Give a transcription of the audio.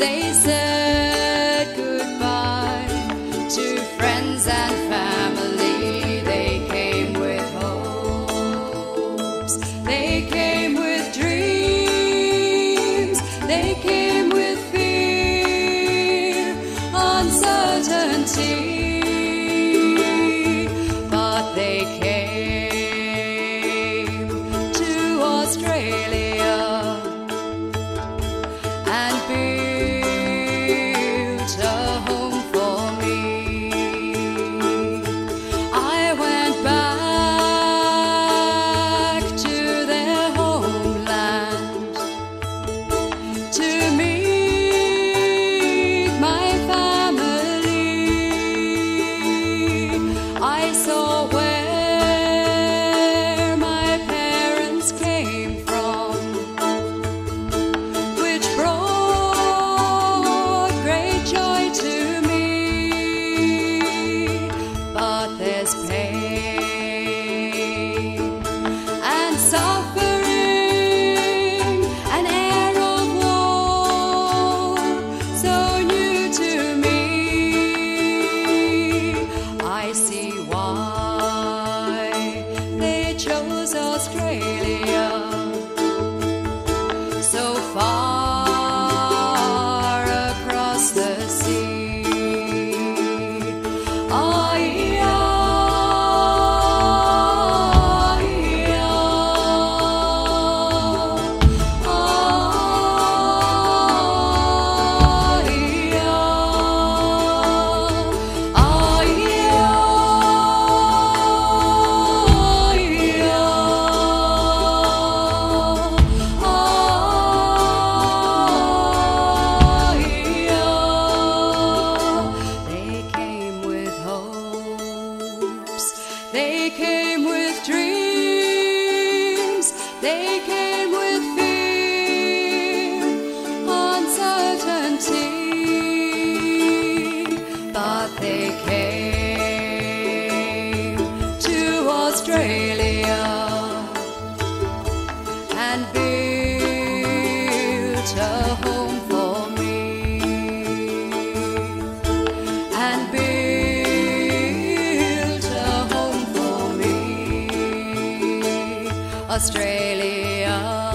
they said goodbye to friends and family. They came with hopes, they came with dreams, they came with fear, uncertainty, but they came to Australia and built a home for me. I went back to their homeland to meet my family. I saw where my parents came from, which brought joy to me, but there's pain and suffering, an air of war so new to me. I see why they chose Australia, so far the sea. Oh, yeah, yeah. Oh, yeah. Oh, yeah. Oh, yeah. They came with dreams, they came with fear, uncertainty, but they came to Australia and built a home for me, and Australia.